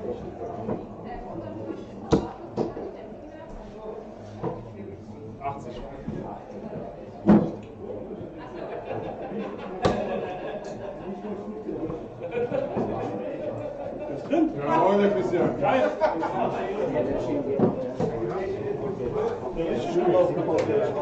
Das stimmt. Jawohl, der Christian. Geil. Das ist schön.